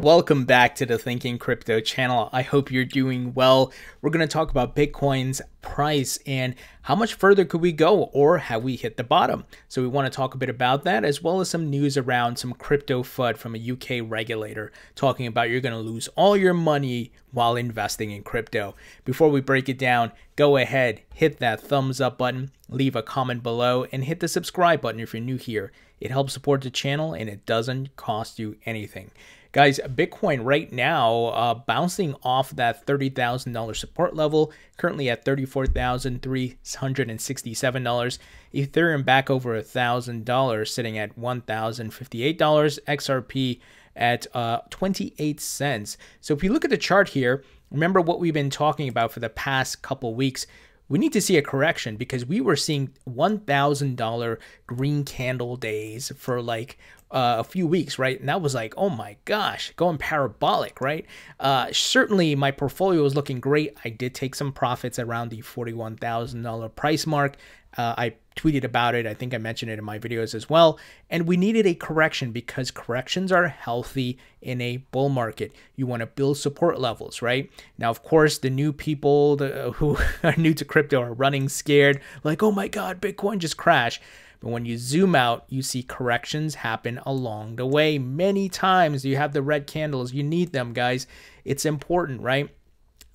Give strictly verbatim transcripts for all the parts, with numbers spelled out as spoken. Welcome back to the Thinking Crypto channel. I hope you're doing well. We're going to talk about Bitcoin's price and how much further could we go, or have we hit the bottom? So we want to talk a bit about that, as well as some news around some crypto FUD from a U K regulator talking about you're going to lose all your money while investing in crypto. Before we break it down, go ahead, hit that thumbs up button, leave a comment below, and hit the subscribe button if you're new here. It helps support the channel and it doesn't cost you anything. Guys, Bitcoin right now uh, bouncing off that thirty thousand dollar support level, currently at thirty-four thousand three hundred sixty-seven dollars. Ethereum back over one thousand dollars, sitting at one thousand fifty-eight dollars. X R P at uh, twenty-eight cents. So if you look at the chart here, remember what we've been talking about for the past couple weeks. We need to see a correction because we were seeing one thousand dollar green candle days for like uh, a few weeks, right? And that was like, oh my gosh, going parabolic, right? Uh, certainly my portfolio was looking great. I did take some profits around the forty-one thousand dollar price mark. Uh, I tweeted about it. I think I mentioned it in my videos as well. And we needed a correction because corrections are healthy in a bull market. You want to build support levels, right? Now, of course, the new people the, who are new to crypto are running scared, like, oh my God, Bitcoin just crashed. But when you zoom out, you see corrections happen along the way. Many times you have the red candles. You need them, guys. It's important, right?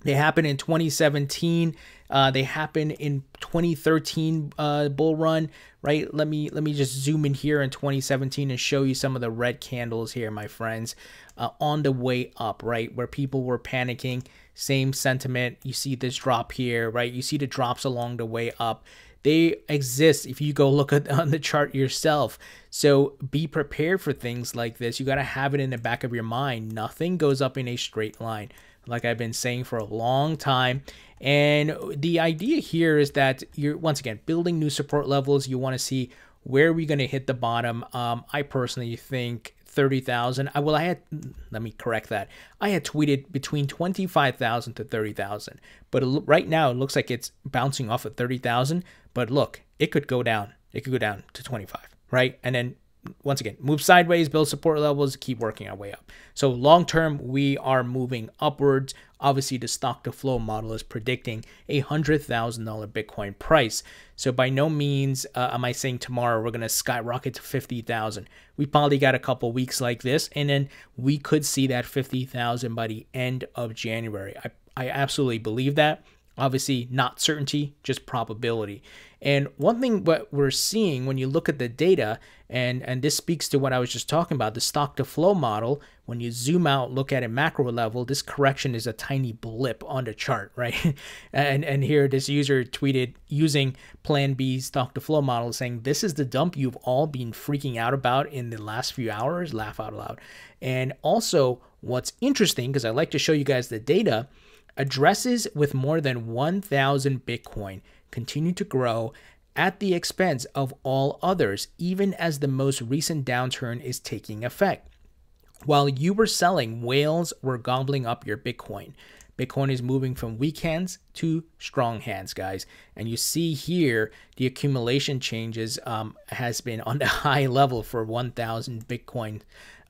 They happened in twenty seventeen. Uh, they happened in twenty thirteen uh, bull run, right? Let me let me just zoom in here in twenty seventeen and show you some of the red candles here, my friends, uh, on the way up, right, where people were panicking. Same sentiment. You see this drop here, right? You see the drops along the way up. They exist if you go look at on the chart yourself. So be prepared for things like this. You got to have it in the back of your mind. Nothing goes up in a straight line, like I've been saying for a long time. And the idea here is that you're, once again, building new support levels. You want to see where we're going to hit the bottom. Um, I personally think thirty thousand. I, well, I had, let me correct that. I had tweeted between twenty-five thousand to thirty thousand, but it, right now it looks like it's bouncing off at thirty thousand, but look, it could go down. It could go down to twenty-five, right? And then once again, move sideways, build support levels, keep working our way up. So long-term, we are moving upwards. Obviously, the stock-to-flow model is predicting a one hundred thousand dollar Bitcoin price. So by no means uh, am I saying tomorrow we're going to skyrocket to fifty thousand. We probably got a couple weeks like this, and then we could see that fifty thousand by the end of January. I, I absolutely believe that. Obviously, not certainty, just probability. And one thing what we're seeing when you look at the data, and, and this speaks to what I was just talking about, the stock-to-flow model, when you zoom out, look at a macro level, this correction is a tiny blip on the chart, right? and, and here, this user tweeted using Plan B's stock-to-flow model saying, this is the dump you've all been freaking out about in the last few hours, laugh out loud. And also, what's interesting, because I like to show you guys the data, addresses with more than one thousand Bitcoin continue to grow at the expense of all others, even as the most recent downturn is taking effect. While you were selling, whales were gobbling up your Bitcoin. Bitcoin is moving from weak hands to strong hands, guys. And you see here, the accumulation changes um, has been on the high level for one thousand Bitcoin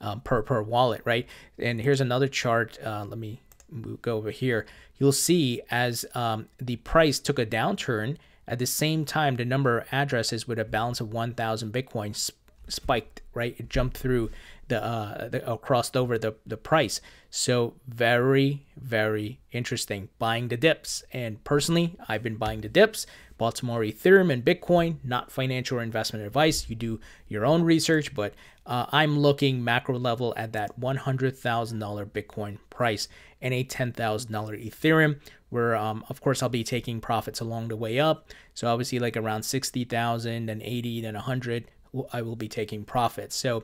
um, per, per wallet, right? And here's another chart. Uh, let me... We'll go over here. You'll see as um, the price took a downturn, at the same time, the number of addresses with a balance of one thousand Bitcoin sp spiked, right? It jumped through the, uh, the uh, crossed over the, the price. So very, very interesting, buying the dips. And personally, I've been buying the dips, bought some more Ethereum and Bitcoin, not financial or investment advice. You do your own research, but uh, I'm looking macro level at that one hundred thousand dollar Bitcoin price and a ten thousand dollar Ethereum, where um, of course I'll be taking profits along the way up. So obviously like around sixty thousand, then eighty, then one hundred, I will be taking profits. So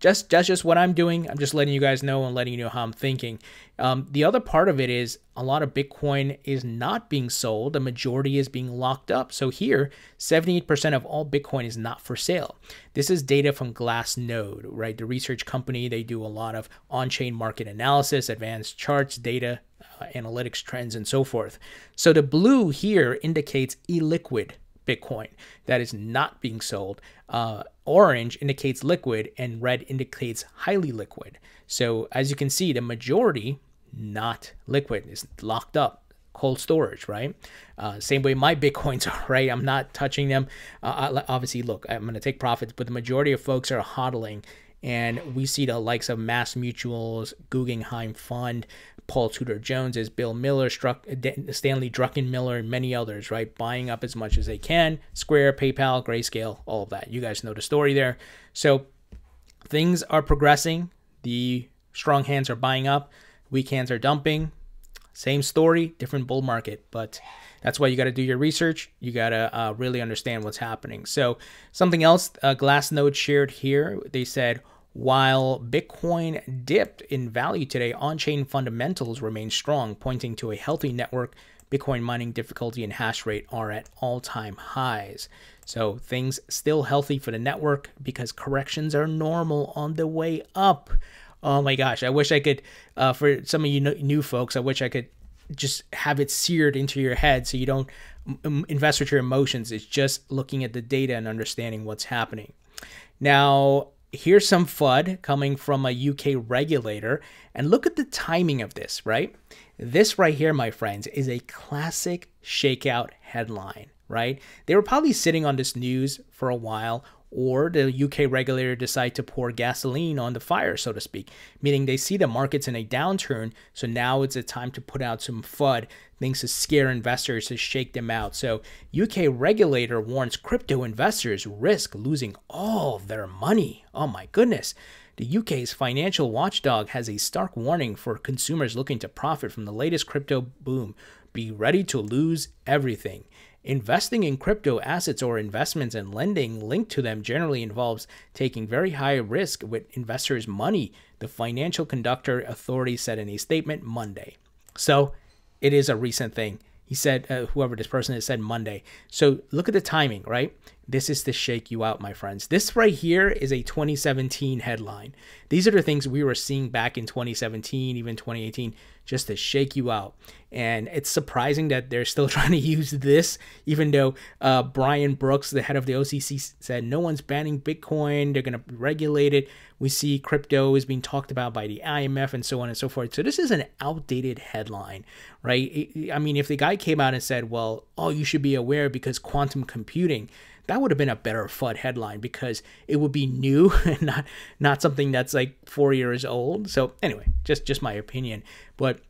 just that's just what I'm doing. I'm just letting you guys know and letting you know how I'm thinking. Um, the other part of it is a lot of Bitcoin is not being sold. The majority is being locked up. So here, seventy-eight percent of all Bitcoin is not for sale. This is data from Glassnode, right? The research company, they do a lot of on-chain market analysis, advanced charts, data, uh, analytics trends, and so forth. So the blue here indicates illiquid Bitcoin that is not being sold. Uh, orange indicates liquid and red indicates highly liquid. So as you can see, the majority not liquid, is locked up, cold storage, right? Uh, same way my Bitcoins are, right? I'm not touching them. Uh, obviously, look, I'm going to take profits, but the majority of folks are hodling. And we see the likes of Mass Mutual's Guggenheim Fund, Paul Tudor Jones's, Bill Miller, Struck, Stanley Druckenmiller, and many others, right? Buying up as much as they can. Square, PayPal, Grayscale, all of that. You guys know the story there. So things are progressing. The strong hands are buying up. Weak hands are dumping. Same story, different bull market, but that's why you got to do your research. You got to uh, really understand what's happening. So something else uh, Glassnode shared here, they said, while Bitcoin dipped in value today, on-chain fundamentals remain strong, pointing to a healthy network. Bitcoin mining difficulty and hash rate are at all-time highs. So things still healthy for the network because corrections are normal on the way up. Oh my gosh, I wish I could, uh, for some of you new folks, I wish I could just have it seared into your head so you don't invest with your emotions. It's just looking at the data and understanding what's happening. Now, here's some F U D coming from a U K regulator. And look at the timing of this, right? This right here, my friends, is a classic shakeout headline, right? They were probably sitting on this news for a while, or the U K regulator decide to pour gasoline on the fire, so to speak, meaning they see the markets in a downturn. So now it's a time to put out some F U D, things to scare investors, to shake them out. So U K regulator warns crypto investors risk losing all their money. Oh my goodness. The U K's financial watchdog has a stark warning for consumers looking to profit from the latest crypto boom. Be ready to lose everything. Investing in crypto assets or investments and lending linked to them generally involves taking very high risk with investors' money, the Financial Conduct Authority said in a statement Monday. So it is a recent thing. He said, uh, whoever this person is said Monday. So look at the timing, right? This is to shake you out, my friends. This right here is a twenty seventeen headline. These are the things we were seeing back in twenty seventeen, even twenty eighteen, just to shake you out. And it's surprising that they're still trying to use this, even though uh, Brian Brooks, the head of the O C C, said no one's banning Bitcoin. They're going to regulate it. We see crypto is being talked about by the I M F and so on and so forth. So this is an outdated headline, right? I mean, if the guy came out and said, well, oh, you should be aware because quantum computing, that would have been a better F U D headline because it would be new and not not something that's like four years old. So anyway, just just my opinion. But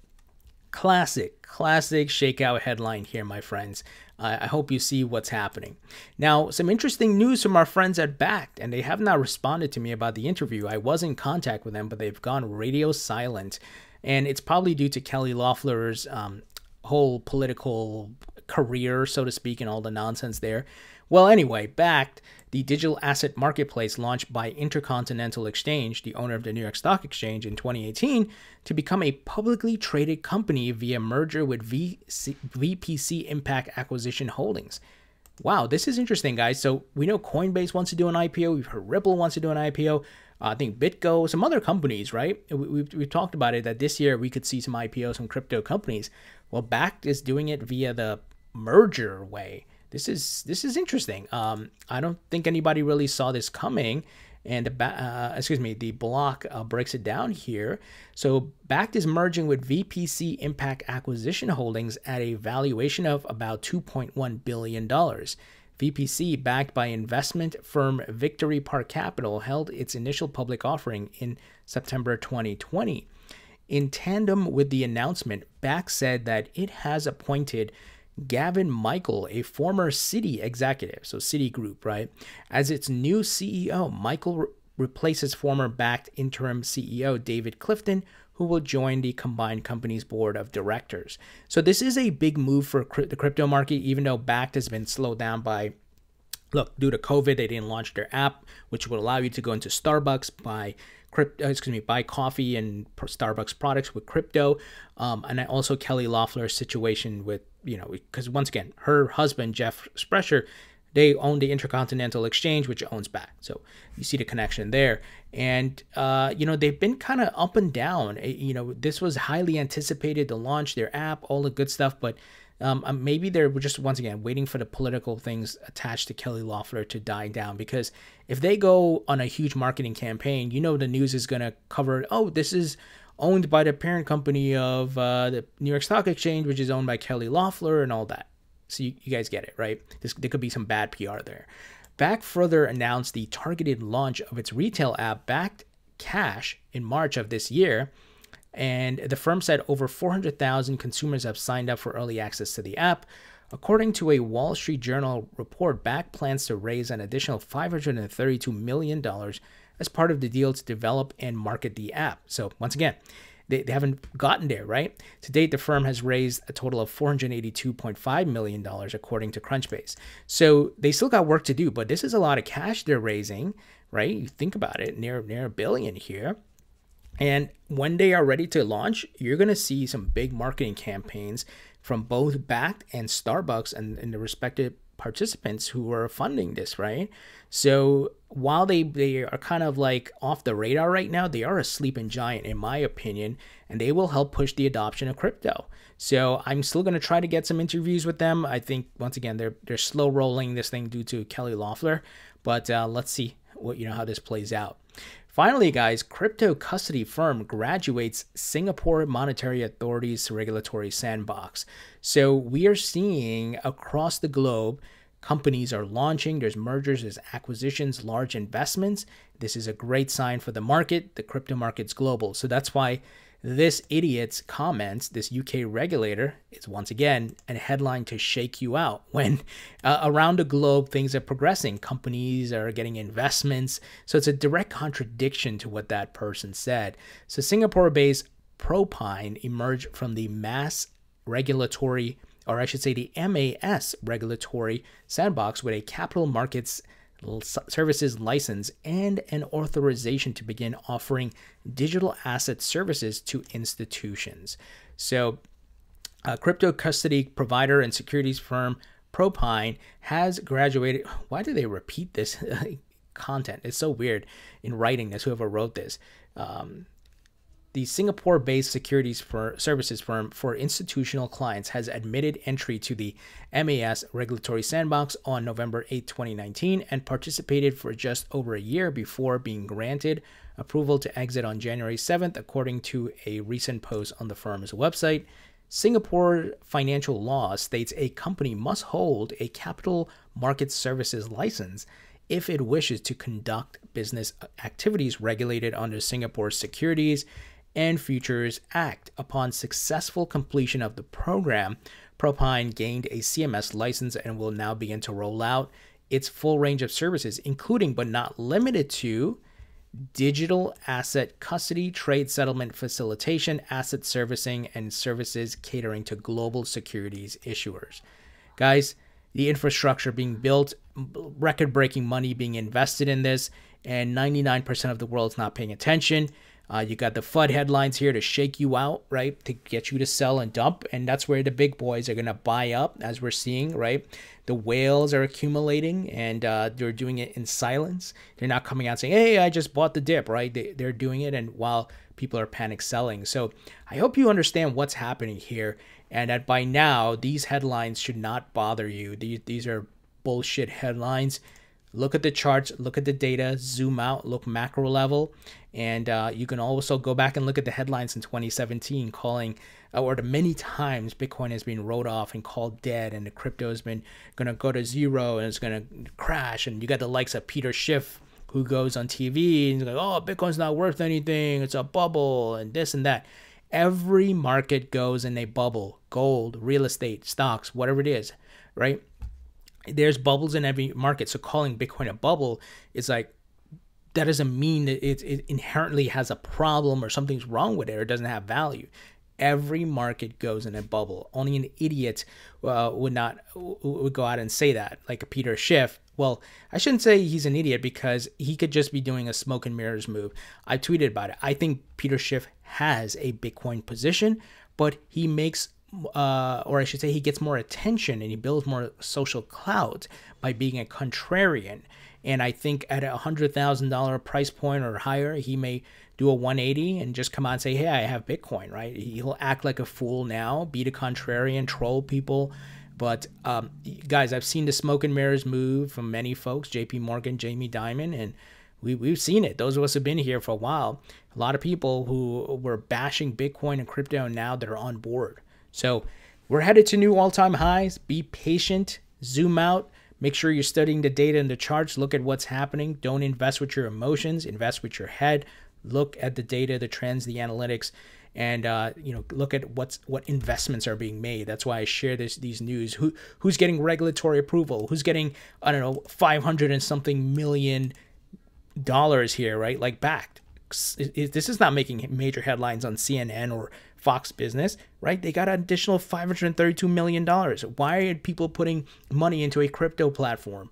classic, classic shakeout headline here, my friends. Uh, I hope you see what's happening. Now, some interesting news from our friends at Bakkt, and they have not responded to me about the interview. I was in contact with them, but they've gone radio silent. And it's probably due to Kelly Loeffler's um, whole political career, so to speak, and all the nonsense there. Well, anyway, Bakkt, the digital asset marketplace launched by Intercontinental Exchange, the owner of the New York Stock Exchange in twenty eighteen, to become a publicly traded company via merger with V P C Impact Acquisition Holdings. Wow, this is interesting, guys. So we know Coinbase wants to do an I P O. We've heard Ripple wants to do an I P O. Uh, I think BitGo, some other companies, right? We, we've, we've talked about it, that this year we could see some I P Os from crypto companies. Well, Bakkt is doing it via the merger way. This is this is interesting. Um, I don't think anybody really saw this coming, and the uh, excuse me, the block uh, breaks it down here. So Bakkt is merging with V P C Impact Acquisition Holdings at a valuation of about two point one billion dollars. V P C, backed by investment firm Victory Park Capital, held its initial public offering in September twenty twenty. In tandem with the announcement, Bakkt said that it has appointed Gavin Michael, a former Citi executive, so Citigroup, right, as its new C E O. Michael re replaces former Bakkt interim C E O David Clifton, who will join the combined company's board of directors. So this is a big move for cri the crypto market, even though Bakkt has been slowed down by, look, due to COVID, they didn't launch their app, which would allow you to go into Starbucks, buy crypto, excuse me, buy coffee and Starbucks products with crypto. Um, and also Kelly Loeffler's situation with, you know, because once again, her husband, Jeff Sprecher, they own the Intercontinental Exchange, which owns Bakkt. So you see the connection there. And, uh, you know, they've been kind of up and down. You know, this was highly anticipated, the launch, their app, all the good stuff. But Um, maybe they're just, once again, waiting for the political things attached to Kelly Loeffler to die down, because if they go on a huge marketing campaign, you know the news is going to cover, oh, this is owned by the parent company of uh, the New York Stock Exchange, which is owned by Kelly Loeffler and all that. So you, you guys get it, right? This, there could be some bad P R there. Bakkt further announced the targeted launch of its retail app, Bakkt Cash, in March of this year. And the firm said over four hundred thousand consumers have signed up for early access to the app. According to a Wall Street Journal report, Bakkt plans to raise an additional five hundred thirty-two million dollars as part of the deal to develop and market the app. So once again, they, they haven't gotten there, right? To date, the firm has raised a total of four hundred eighty-two point five million dollars, according to Crunchbase. So they still got work to do, but this is a lot of cash they're raising, right? You think about it, near, near a billion here. And when they are ready to launch, you're going to see some big marketing campaigns from both Bakkt and Starbucks and, and the respective participants who are funding this, right? So while they, they are kind of like off the radar right now, they are a sleeping giant, in my opinion, and they will help push the adoption of crypto. So I'm still going to try to get some interviews with them. I think, once again, they're, they're slow rolling this thing due to Kelly Loeffler, but uh, let's see what, you know, how this plays out. Finally, guys, crypto custody firm graduates Singapore Monetary Authority's regulatory sandbox. So we are seeing across the globe, companies are launching, there's mergers, there's acquisitions, large investments. This is a great sign for the market. The crypto market's global. So that's why this idiot's comments, this U K regulator, is once again a headline to shake you out when uh, around the globe things are progressing. Companies are getting investments. So it's a direct contradiction to what that person said. So Singapore-based Propine emerged from the M A S regulatory, or I should say the M A S regulatory sandbox, with a capital markets services license and an authorization to begin offering digital asset services to institutions. So a crypto custody provider and securities firm Propine has graduated. Why do they repeat this content? It's so weird in writing this, whoever wrote this. Um, the Singapore-based securities for services firm for institutional clients has admitted entry to the M A S regulatory sandbox on November eighth, twenty nineteen, and participated for just over a year before being granted approval to exit on January seventh, according to a recent post on the firm's website. Singapore financial law states a company must hold a capital market services license if it wishes to conduct business activities regulated under Singapore's Securities and Futures Act. Upon successful completion of the program, Propine gained a C M S license and will now begin to roll out its full range of services, including but not limited to digital asset custody, trade settlement facilitation, asset servicing, and services catering to global securities issuers. Guys, the infrastructure being built, record-breaking money being invested in this, and ninety-nine percent of the world's not paying attention. Uh, you got the FUD headlines here to shake you out, right? To get you to sell and dump. And that's where the big boys are going to buy up, as we're seeing, right? The whales are accumulating, and uh, they're doing it in silence. They're not coming out saying, hey, I just bought the dip, right? They, they're doing it, and while people are panic selling. So I hope you understand what's happening here, and that by now, these headlines should not bother you. These, these are bullshit headlines. Look at the charts, look at the data, zoom out, look macro level. And uh, you can also go back and look at the headlines in twenty seventeen calling, or the many times Bitcoin has been rolled off and called dead, and the crypto has been going to go to zero and it's going to crash. And you got the likes of Peter Schiff, who goes on T V and is like, oh, Bitcoin's not worth anything, it's a bubble, and this and that. Every market goes in a bubble, gold, real estate, stocks, whatever it is, right? There's bubbles in every market. So calling Bitcoin a bubble is like, that doesn't mean that it, it inherently has a problem or something's wrong with it or it doesn't have value. Every market goes in a bubble. Only an idiot uh, would not would go out and say that, like Peter Schiff. Well, I shouldn't say he's an idiot, because he could just be doing a smoke and mirrors move. I tweeted about it. I think Peter Schiff has a Bitcoin position, but he makes uh, or I should say he gets more attention and he builds more social clout by being a contrarian. And I think at a one hundred thousand dollar price point or higher, he may do a one eighty and just come out and say, hey, I have Bitcoin, right? He'll act like a fool now, be the contrarian, troll people. But um, guys, I've seen the smoke and mirrors move from many folks, J P Morgan, Jamie Dimon, and we, we've seen it. Those of us who have been here for a while, a lot of people who were bashing Bitcoin and crypto, and now they're on board. So we're headed to new all-time highs. Be patient, zoom out. Make sure you're studying the data and the charts. Look at what's happening. Don't invest with your emotions. Invest with your head. Look at the data, the trends, the analytics, and uh, you know, look at what's what investments are being made. That's why I share this these news. Who who's getting regulatory approval? Who's getting, I don't know, five hundred and something million dollars here, right? Like Bakkt. This is not making major headlines on C N N or Fox Business, right? They got an additional five hundred thirty-two million dollars. Why are people putting money into a crypto platform?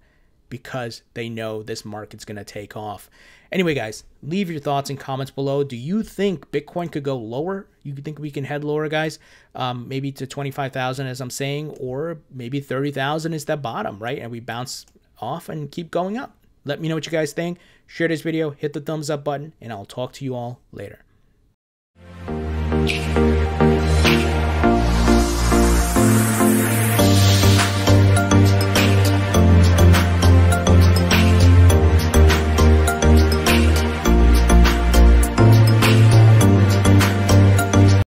Because they know this market's going to take off. Anyway, guys, leave your thoughts and comments below. Do you think Bitcoin could go lower? You think we can head lower, guys? Um, maybe to twenty-five thousand, as I'm saying, or maybe thirty thousand is the bottom, right? And we bounce off and keep going up. Let me know what you guys think. Share this video, hit the thumbs up button, and I'll talk to you all later. Thank you.